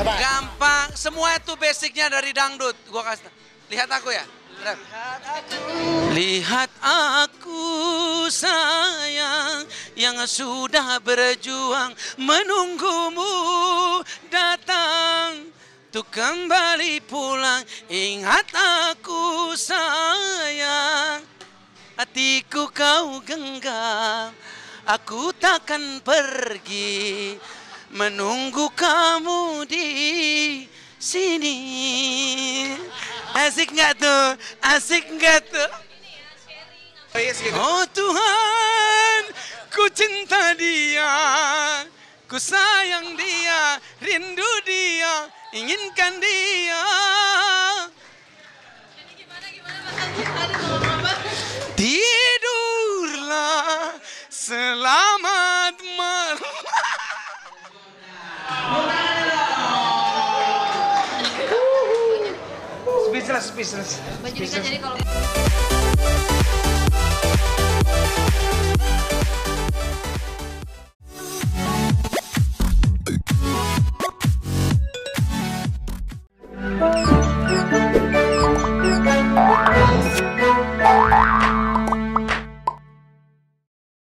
Coba. Gampang, semua itu basicnya dari dangdut. Gua kasih tau. Lihat aku ya. Lihat aku sayang yang sudah berjuang menunggumu datang untuk kembali pulang. Ingat aku sayang, hatiku kau genggam, aku takkan pergi menunggu kamu di sini. Asik nggak tuh? Asik nggak tuh? Oh Tuhan, ku cinta dia, ku sayang dia, rindu dia, inginkan dia. Tidurlah selamat malam. Spitzer.